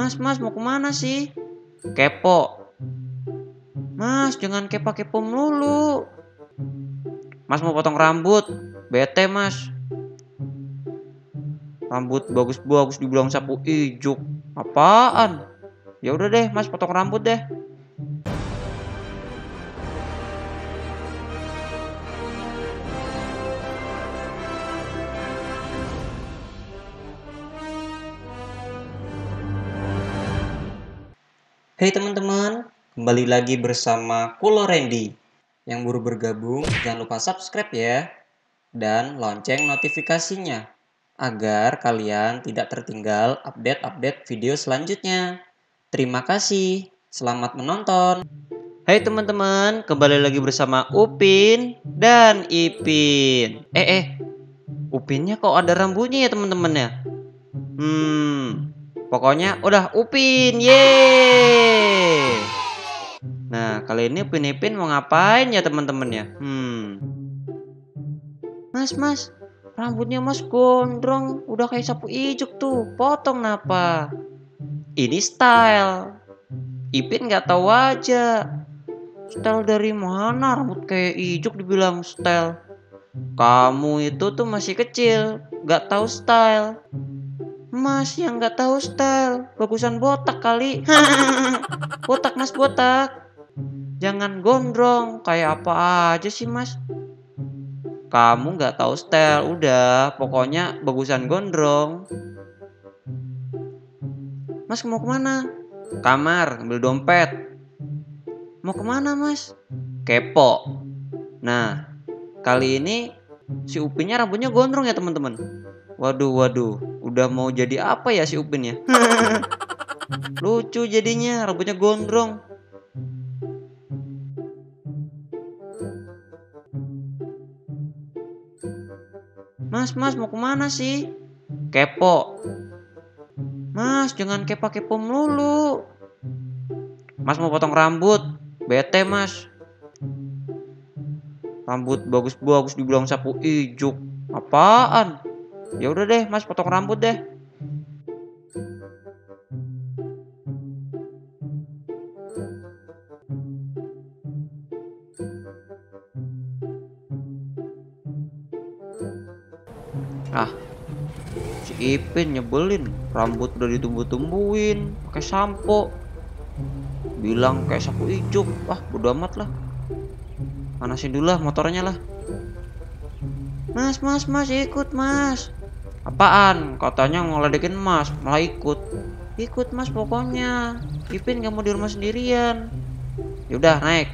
Mas mau kemana sih? Kepo. Mas, jangan kepo-kepo melulu. Mas mau potong rambut. Bete, Mas. Rambut bagus-bagus dibilang sapu ijuk. Apaan? Ya udah deh, Mas potong rambut deh. Hey teman-teman, kembali lagi bersama Kulo Rendy. Yang baru bergabung, jangan lupa subscribe ya. Dan lonceng notifikasinya. Agar kalian tidak tertinggal update-update video selanjutnya. Terima kasih, selamat menonton. Hey teman-teman, kembali lagi bersama Upin dan Ipin. Upinnya kok ada rambutnya ya teman-teman ya? Pokoknya udah Upin, yeay! Nah, kali ini Upin mau ngapain ya teman-teman ya? Mas, rambutnya Mas gondrong, udah kayak sapu ijuk tuh, potong napa? Ini style, Ipin nggak tahu aja. Style dari mana? Rambut kayak ijuk dibilang style. Kamu itu tuh masih kecil, nggak tahu style. Mas yang nggak tahu style, bagusan botak kali. Botak Mas, botak. Jangan gondrong, kayak apa aja sih Mas? Kamu nggak tahu style, udah. Pokoknya bagusan gondrong. Mas mau kemana? Kamar, ambil dompet. Mau kemana Mas? Kepo. Nah, kali ini si Upinnya rambutnya gondrong ya teman-teman. Waduh. Udah mau jadi apa ya si Upin ya? Lucu jadinya, rambutnya gondrong. Mas mau kemana sih? Kepo. Mas, jangan kepo-kepo melulu. Mas mau potong rambut. Bete Mas. Rambut bagus-bagus dibilang sapu ijuk. Apaan? Ya udah deh, Mas potong rambut deh. Ah, si Ipin nyebelin. Rambut udah ditumbuh-tumbuhin pakai sampo. Bilang kayak sapu ijuk. Wah, bodo amat lah. Panasin dulu lah motornya lah. Mas, ikut Mas. Apaan? Katanya ngeledekin Mas, malah ikut. Ikut Mas pokoknya. Ipin gak mau di rumah sendirian. Yaudah naik.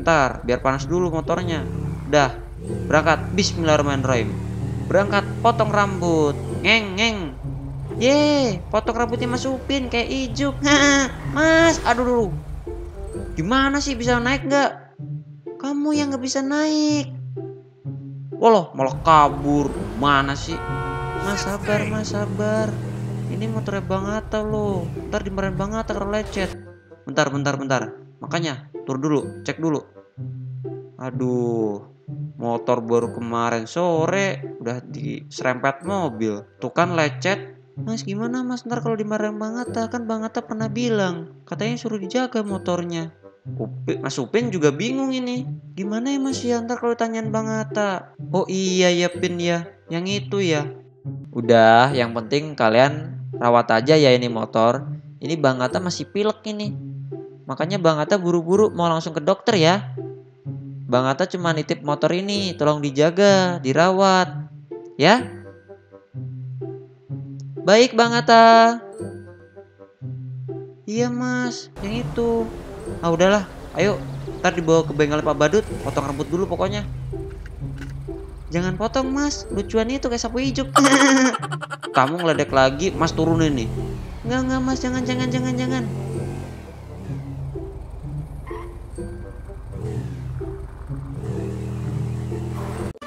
Ntar biar panas dulu motornya. Udah berangkat. Bismillahirrahmanirrahim. Berangkat potong rambut. Ngeng. Ye, potong rambutnya Mas Upin kayak ijuk. Mas, aduh dulu. Gimana sih, bisa naik nggak? Kamu yang nggak bisa naik. Wah, malah kabur. Mana sih? Mas sabar. Ini motornya Bang Atta loh. Ntar dimarahin Bang Atta karena lecet. Bentar. Makanya tur dulu, cek dulu. Aduh, motor baru kemarin sore udah diserempet mobil. Tuh kan lecet. Mas gimana Mas, ntar kalau dimarahin Bang Atta? Kan Bang Atta pernah bilang, katanya suruh dijaga motornya. Mas Upin juga bingung ini. Gimana ya Mas ya, ntar kalau tanyain Bang Atta? Oh iya ya Pin ya, yang itu ya. Udah, yang penting kalian rawat aja ya ini motor. Ini Bang Atta masih pilek ini. Makanya Bang Atta buru-buru mau langsung ke dokter ya. Bang Atta cuma nitip motor ini, tolong dijaga, dirawat. Ya. Baik Bang Atta. Iya Mas, yang itu. Ah udahlah, ayo ntar dibawa ke bengkel Pak Badut, potong rambut dulu pokoknya. Jangan potong Mas, lucuan itu kayak sapu ijuk. Kamu ngeledek lagi, Mas turunin nih. Enggak Mas, jangan.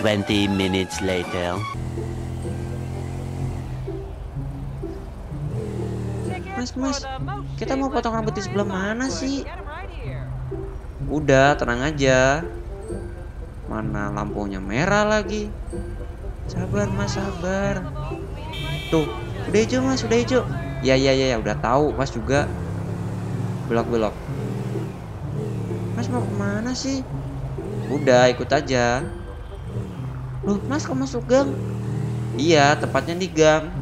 Twenty minutes later. Mas, kita mau potong rambut di sebelah mana sih? Udah, tenang aja. Mana lampunya merah lagi. Sabar Mas, sabar. Tuh, udah hijau Mas, udah hijau. Ya udah tahu Mas juga. Belok. Mas mau kemana sih? Udah ikut aja. Loh, Mas kok masuk gang? Iya, tepatnya di gang.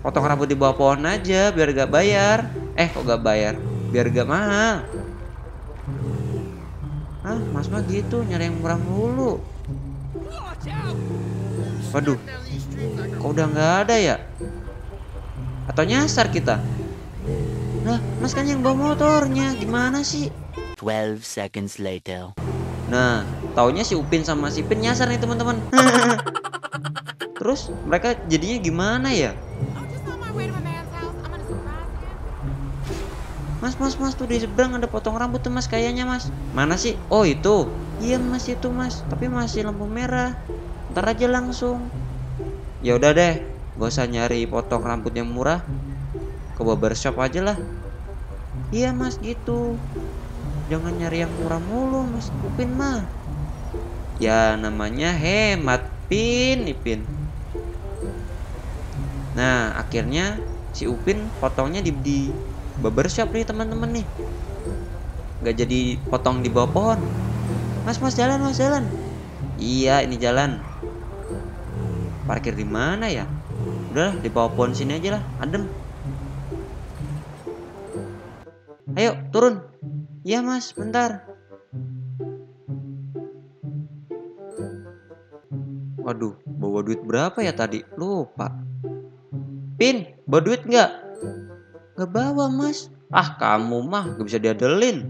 Potong rambut di bawah pohon aja biar gak bayar. Kok gak bayar? Biar gak mahal. Ah, Mas mah gitu, nyari yang murah mulu. Waduh, kok udah gak ada ya? Atau nyasar kita? Lah, Mas kan yang bawa motornya, gimana sih? 12 seconds later. Nah, taunya si Upin sama si Ipin nyasar nih teman-teman. Terus mereka jadinya gimana ya? Mas tuh di seberang ada potong rambut tuh Mas kayaknya Mas. Mana sih? Oh itu. Iya Mas itu Mas, tapi masih lampu merah. Ntar aja langsung. Ya udah deh, gak usah nyari potong rambut yang murah. Ke barbershop aja lah. Iya Mas gitu. Jangan nyari yang murah mulu Mas Upin mah. Ya namanya hemat Ipin. Nah akhirnya si Upin potongnya di barbershop nih teman-teman nih. Gak jadi potong di bawah pohon. Mas jalan. Iya ini jalan. Parkir di mana ya? Udahlah di bawah pohon sini aja lah, adem. Ayo turun. Iya Mas, bentar. Waduh, bawa duit berapa ya tadi? Lupa. Pin, bawa duit nggak? Nggak bawa Mas. Ah, kamu mah nggak bisa diadelin.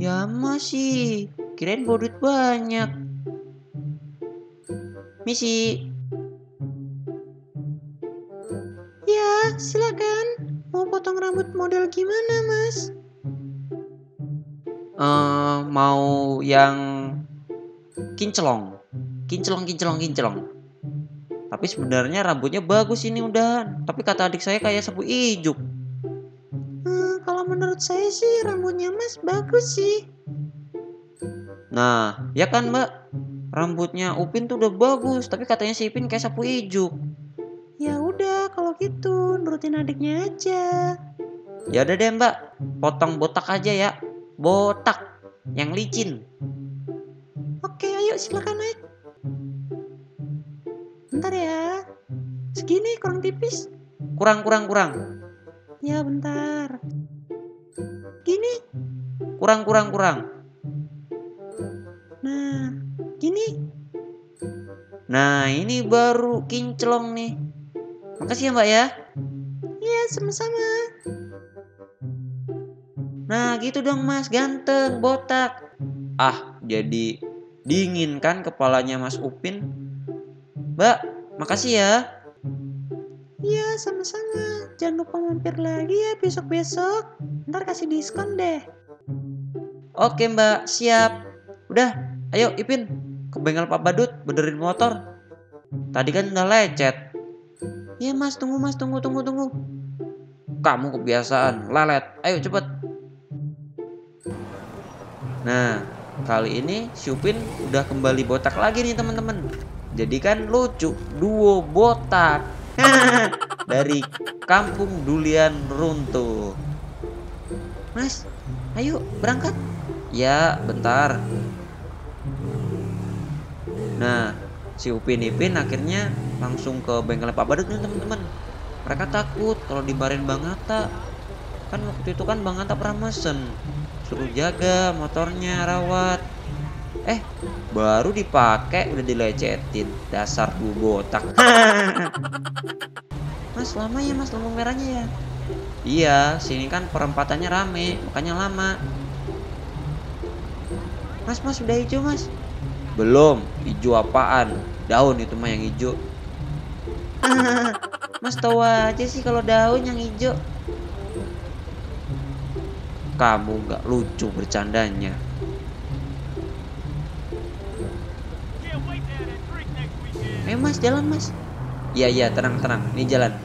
Ya masih. Kirain bawa duit banyak. Misi. Ya, silakan. Mau potong rambut model gimana Mas? Mau yang kinclong. Tapi sebenarnya rambutnya bagus ini udah. Tapi kata adik saya kayak sapu ijuk. Kalau menurut saya sih rambutnya Mas bagus sih. Nah, ya kan Mbak? Rambutnya Upin tuh udah bagus, tapi katanya si Ipin kayak sapu ijuk. Ya udah kalau gitu nurutin adiknya aja. Ya udah deh Mbak, potong botak aja ya. Botak yang licin. Oke, ayo silakan naik. Bentar ya. Segini kurang tipis. Kurang. Ya bentar. Gini. Kurang. Nah, gini. Nah, ini baru kinclong nih. Makasih ya Mbak ya. Iya, sama-sama. Nah gitu dong Mas, ganteng, botak. Ah, jadi dingin kan kepalanya Mas Upin. Mbak, makasih ya. Iya, sama-sama. Jangan lupa mampir lagi ya besok-besok. Ntar kasih diskon deh. Oke Mbak, siap. Udah, ayo Ipin ke bengkel Pak Badut, benerin motor. Tadi kan udah lecet. Iya Mas, tunggu. Kamu kebiasaan, lalet. Ayo cepet. Nah, kali ini si Upin udah kembali botak lagi nih teman-teman. Jadi kan lucu, duo botak dari Kampung Dulian Runtuh. Mas, ayo berangkat. Ya, bentar. Nah, si Upin akhirnya langsung ke bengkel Pak Badut nih teman-teman. Mereka takut kalau dimarahin Bang Atta. Kan waktu itu kan Bang Atta pernah mesen. Suruh jaga motornya, rawat. Baru dipakai udah dilecetin. Dasar gue botak. Mas lama ya Mas, lampu merahnya ya. Iya, sini kan perempatannya rame, makanya lama. Mas udah hijau Mas? Belum, hijau apaan? Daun itu mah yang hijau. Mas tahu aja sih kalau daun yang hijau. Kamu gak lucu bercandanya. Mas jalan Mas. Iya tenang. Ini jalan.